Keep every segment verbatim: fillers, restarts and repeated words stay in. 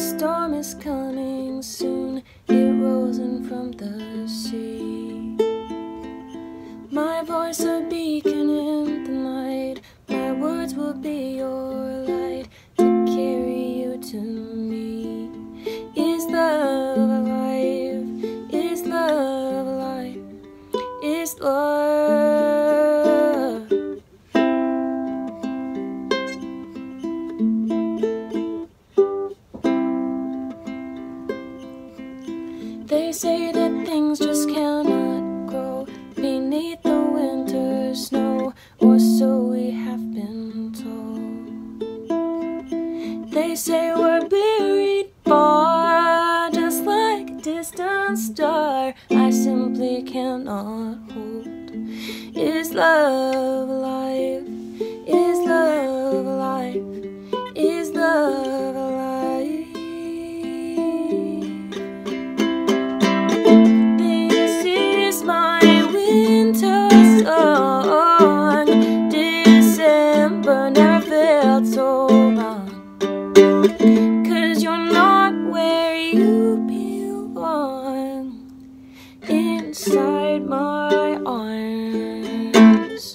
storm is coming soon, it rolls in from the sea. My voice a beacon in the night, my words will be your light to carry you to me. Is love alive? Is love alive? Is love? They say that things just cannot grow beneath the winter snow, or so we have been told. They say we're buried far, just like a distant star I simply cannot hold. Is love alive? Is love alive? Is love alive? So wrong, 'cause you're not where you belong, inside my arms.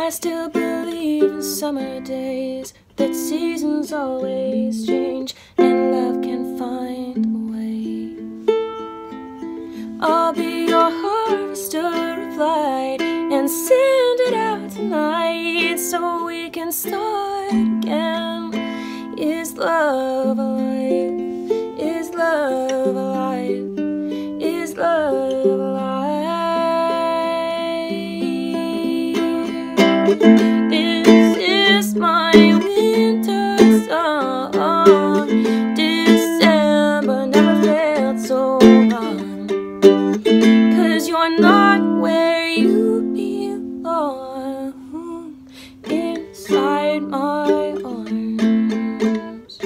I still believe in summer days, that seasons always change and love can find a way. I'll be your harvester of light and send it out tonight so we can start again. Is love alive? Is love alive? Is love alive? This is my winter song. December never felt so wrong, 'cause you're not where you belong, inside my arms.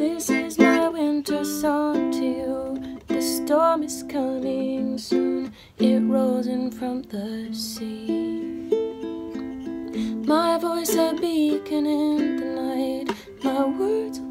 This is my winter song to you. The storm is coming soon, it rolls in from the sea. My voice a beacon in the night, my words